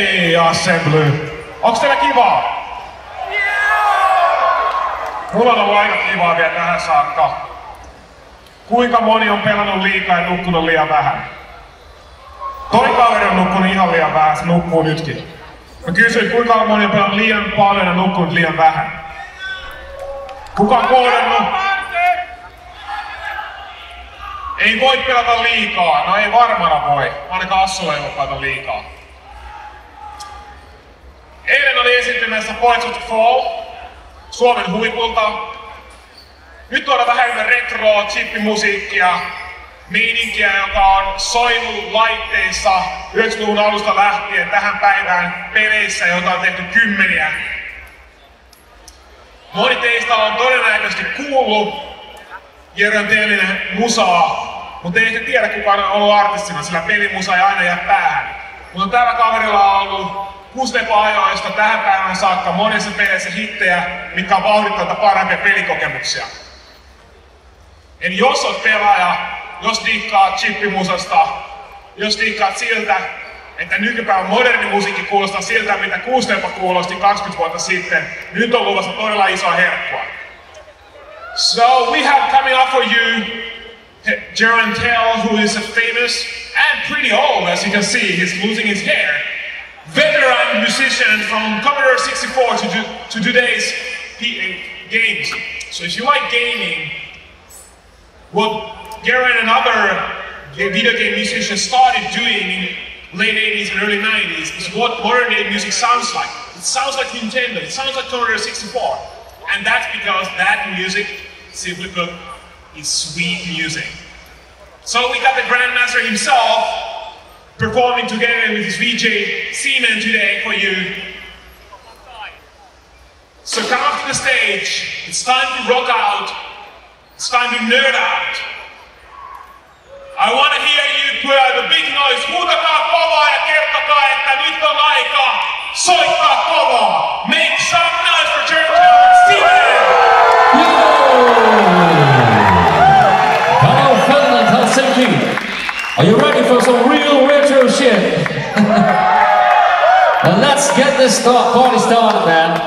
Hei, Assembly! Onks teillä kivaa? Mulla on ollut aika kivaa vielä tähän saakka. Kuinka moni on pelannut liikaa ja nukkunut liian vähän? Toi kaveri on nukkunut ihan liian vähän, se nukkuu nytkin. Mä kysyin, kuinka moni on pelannut liian paljon ja nukkunut liian vähän? Kuka on kohdannut? Ei voi pelata liikaa, no ei varmana voi. Ainakaan Assulla ei voi pelata liikaa. Eilen oli esiintymässä Points of the Fall Suomen huipulta. Nyt tuodaan vähän retroa, chippimusiikkia, meininkiä, joka on soinut laitteissa 90-luvun alusta lähtien tähän päivään peleissä, joita on tehty kymmeniä. Moni teistä on todennäköisesti kuullut Jeroen Tellin musaa, mutta ei ehkä tiedä kuka on ollut artistina, sillä pelimusa ei aina jää päähän. Mutta tällä kaverilla on ollut Kustepa-ajoista tähän päivään saakka monessa pelissä hittejä, mitkä on vauhdittanut parempia pelikokemuksia. Eli jos olet pelaaja, jos dikkaat chippimusasta, jos dikkaat siltä, että nykypäivän moderni musiikki kuulostaa siltä, mitä Kustepa kuulosti 20 vuotta sitten, nyt on luvassa todella isoa herkkua. So we have coming up for you Jeroen Tel, who is famous and pretty old, as you can see, he's losing his hair. Veteran musician from Commodore 64 to today's games. So if you like gaming, what Jeroen and other video game musicians started doing in late 80s and early 90s is what modern day music sounds like. It sounds like Nintendo, it sounds like Commodore 64. And that's because that music, simply put, is sweet music. So we got the Grandmaster himself performing together with his VJ Seaman today for you. So come up to the stage, it's time to rock out, it's time to nerd out. I want to hear you put out a big noise. Huutakaa kovaa ja kertokaa, että nyt on aika soittaa kovaa. Make some noise for Jeroen Tel and Seaman! Hello Finland, Helsinki. Are you ready for some real shit? And let's get this party started, man.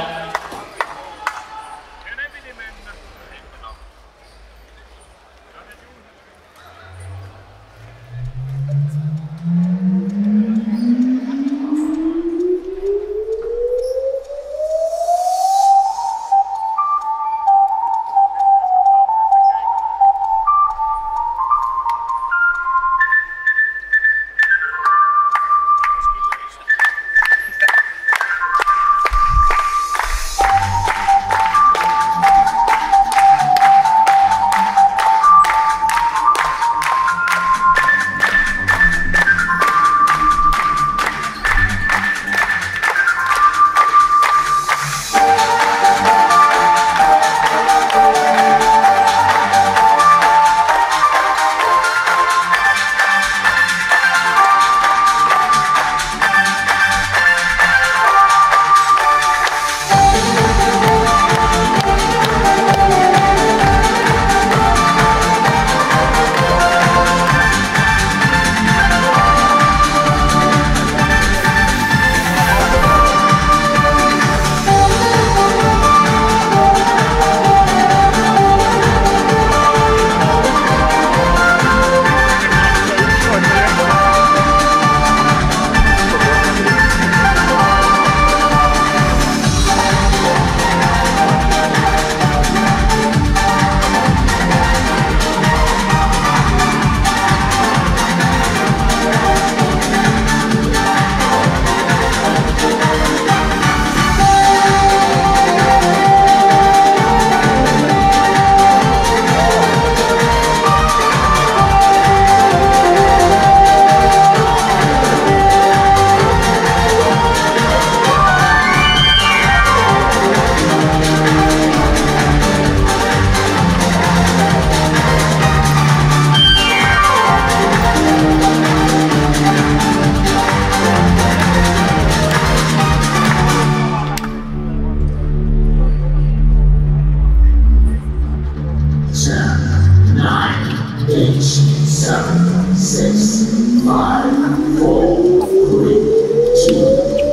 Seven, six, five, four, three, two.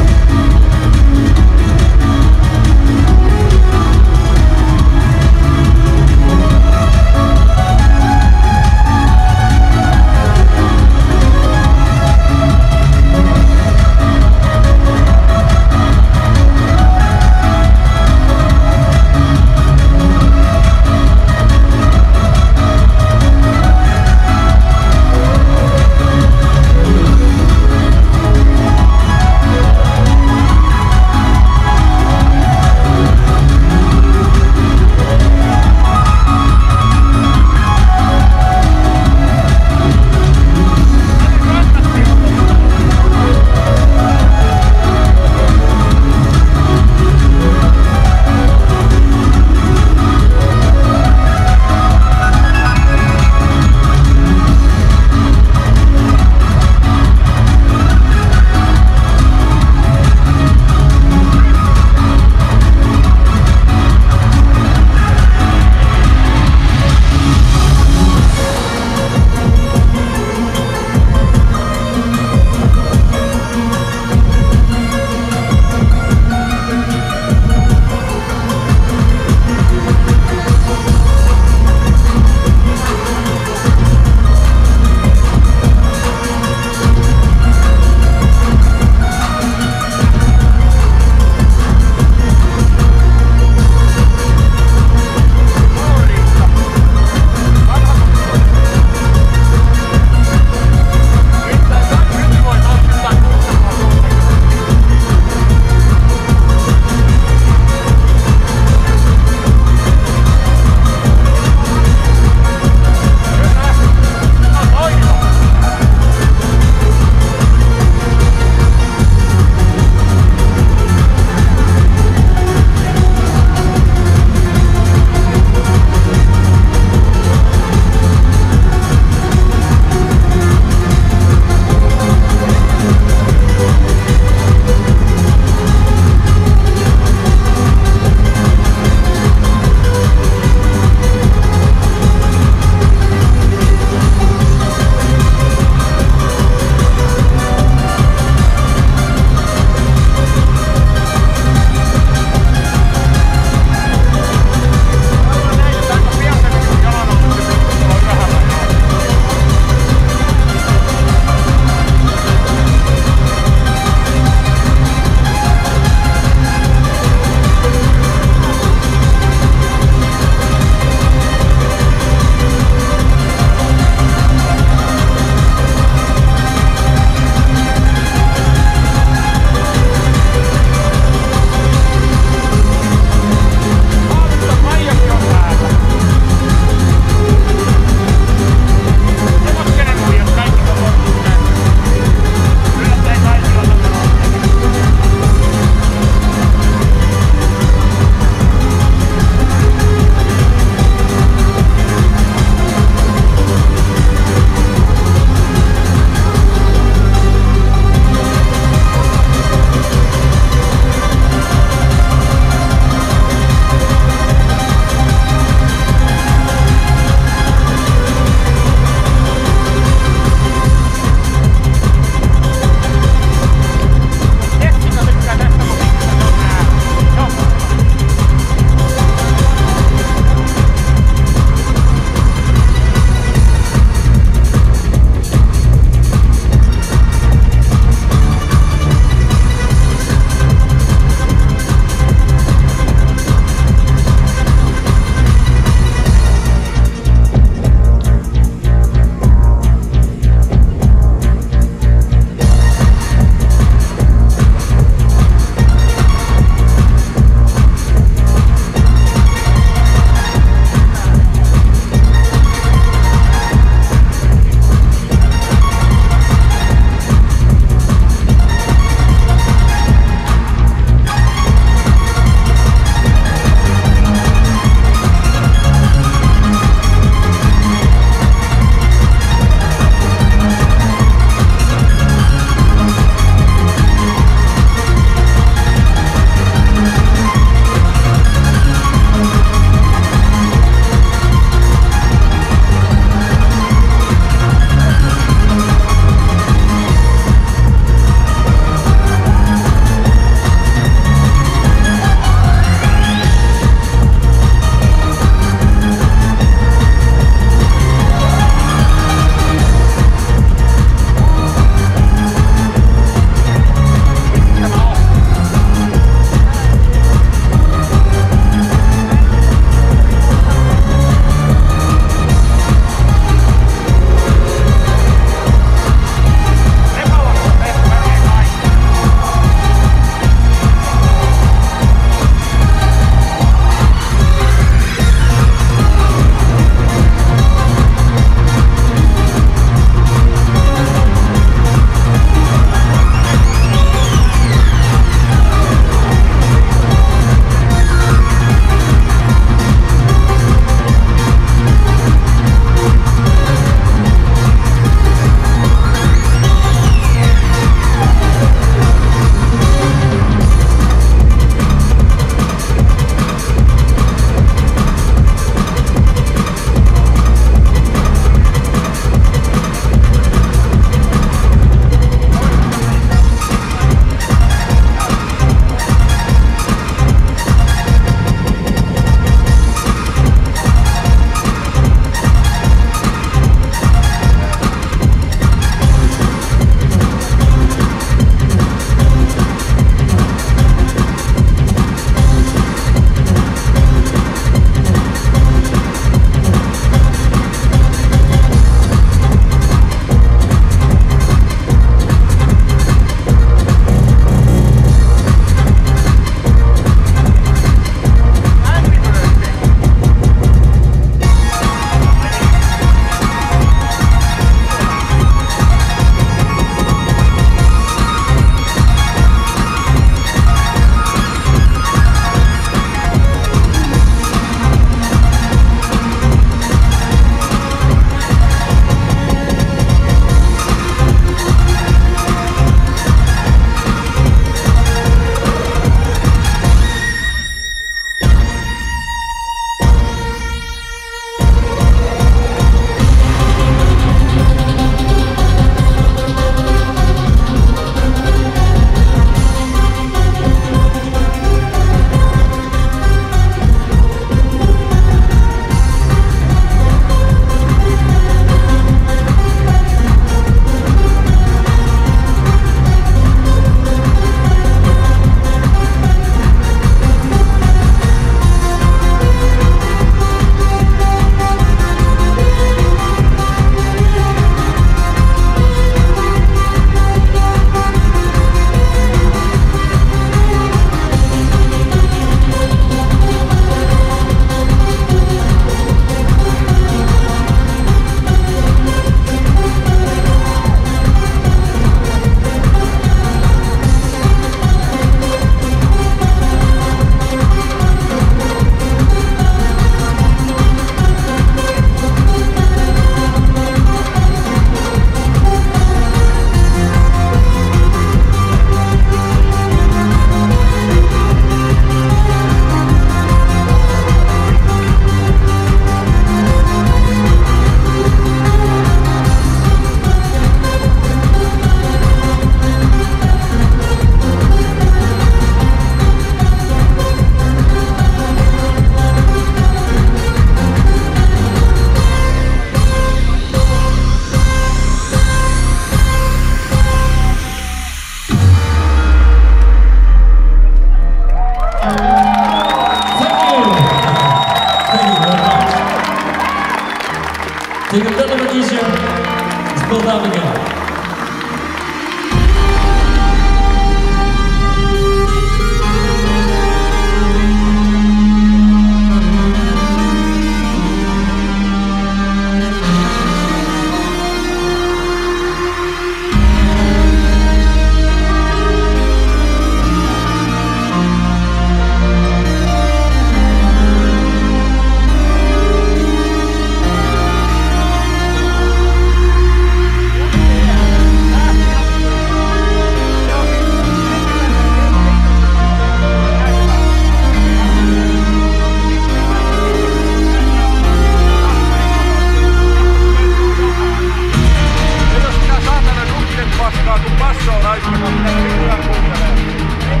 Passoa raiskana, mitä se hyvää kuuntelee.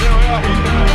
Se on ihan hittää.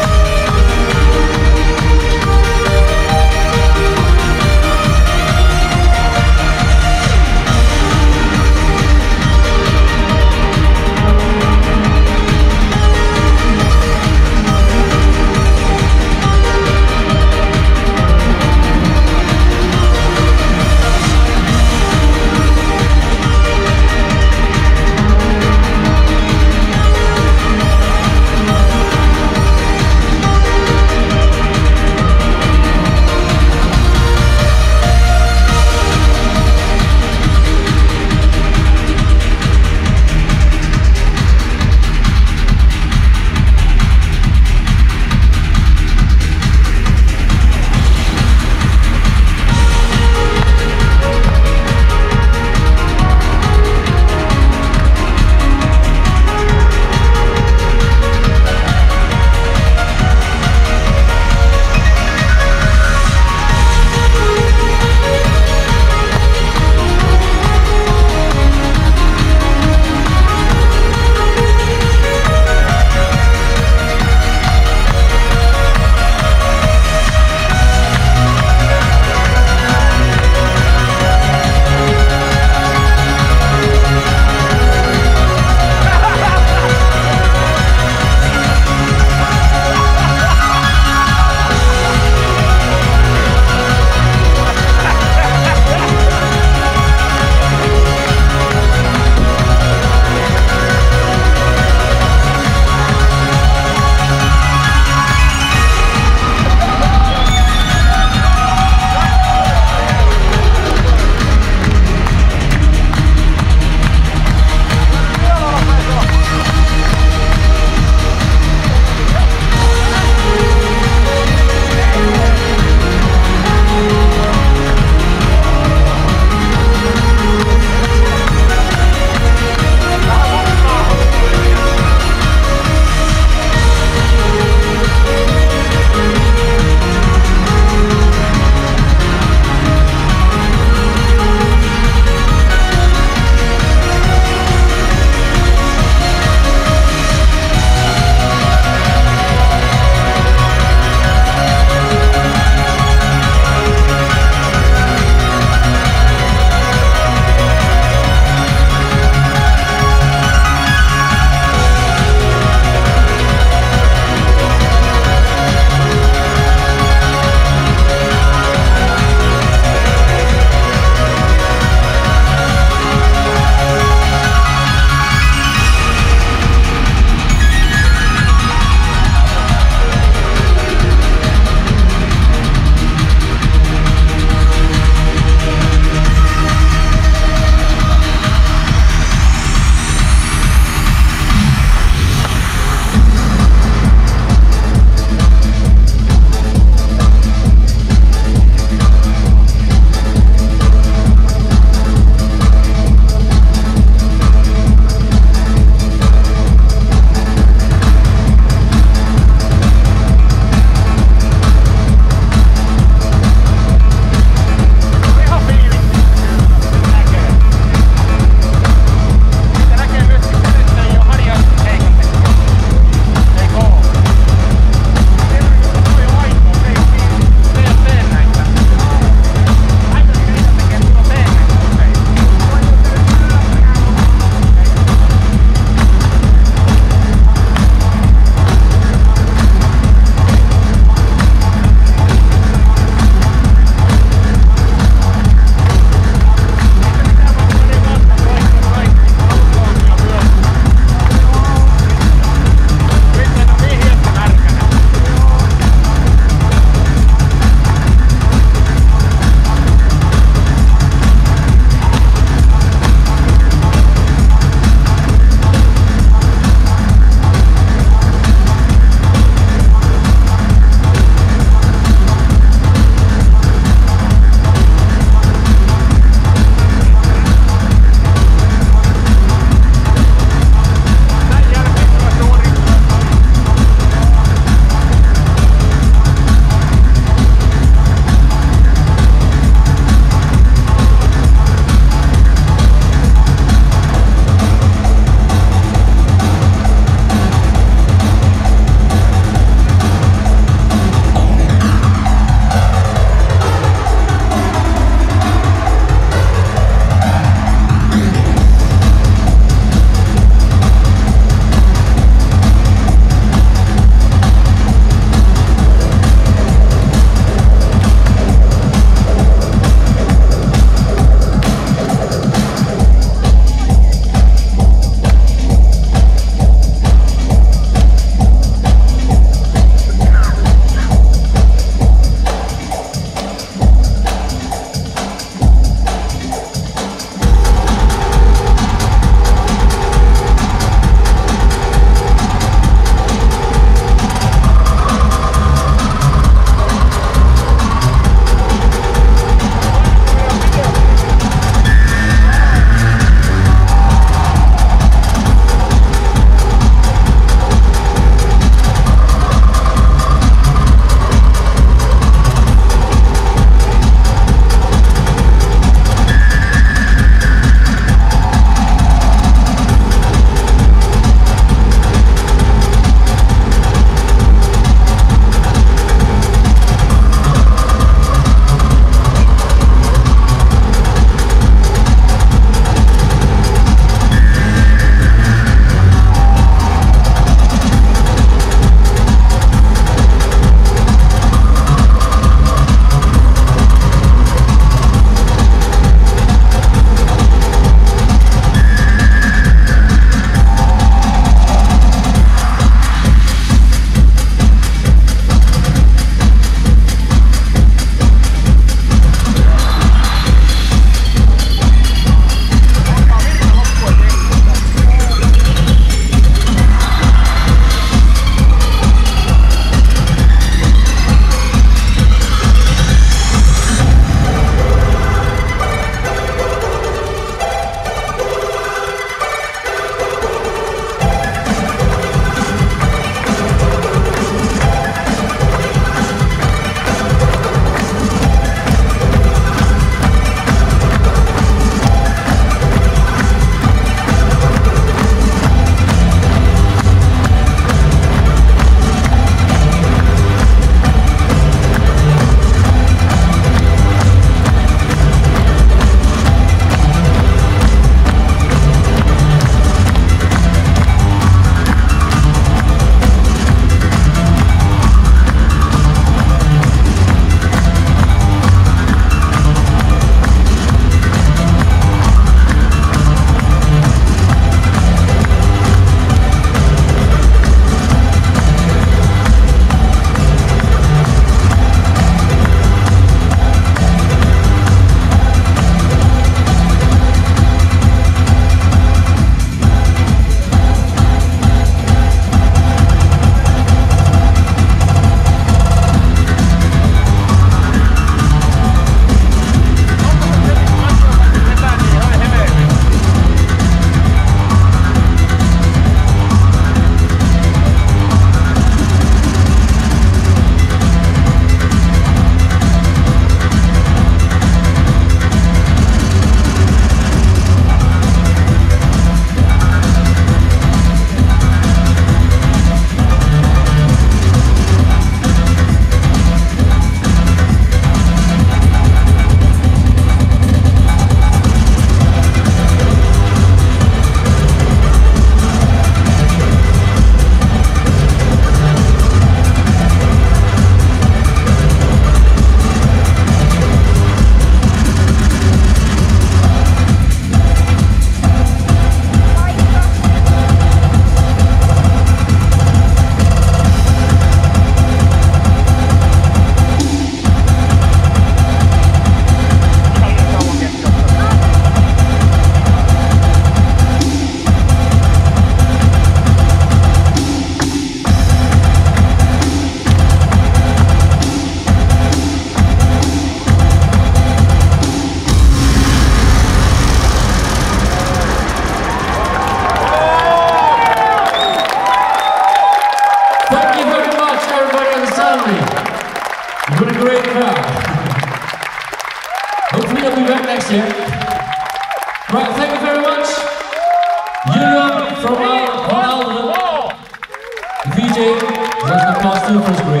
wonderful screen.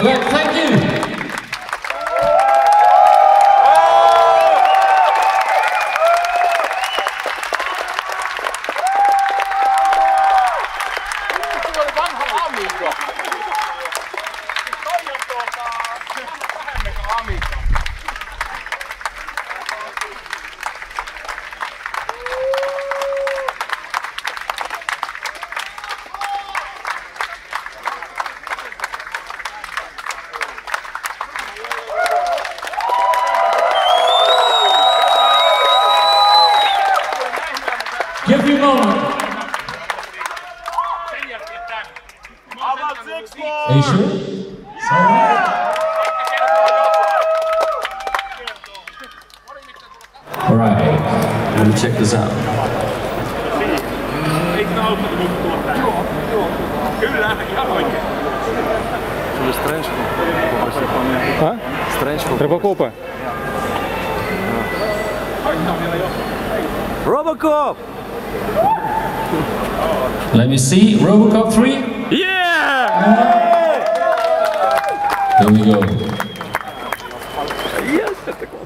All right, thank you. RoboCop. RoboCop! Let me see, RoboCop 3? Yeah! There we go. Yes, that's the call.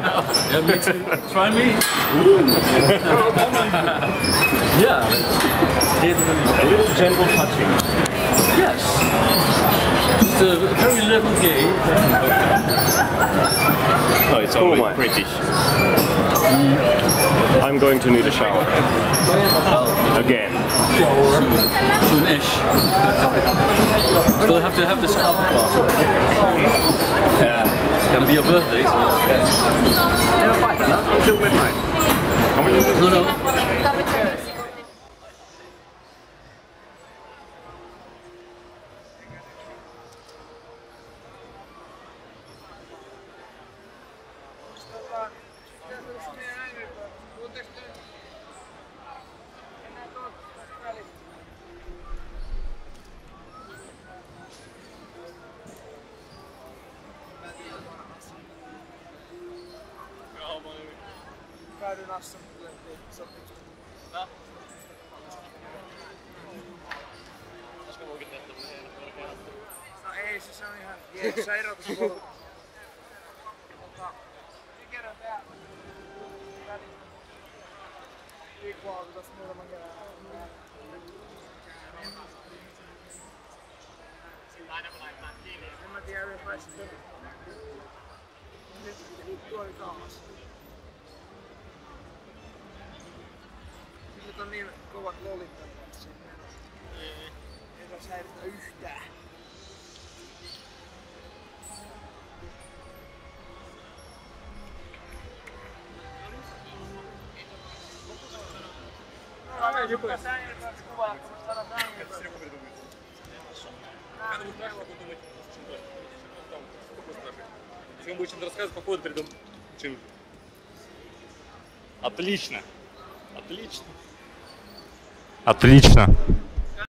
Yeah, me too. Try me. Yeah. It's a little gentle touching. Yes. It's a very level game. No, it's only British. I'm going to need a shower. Again. Soon-ish. Still have to have this afterclass. Yeah. It's gonna be your birthday, so... Yeah. Till midnight. No, no. On niin kovat lolit tässä. Ei saa häiritä yhtään. Если он будет чем-то рассказывать, по ходу придумать. Отлично. Отлично. Отлично.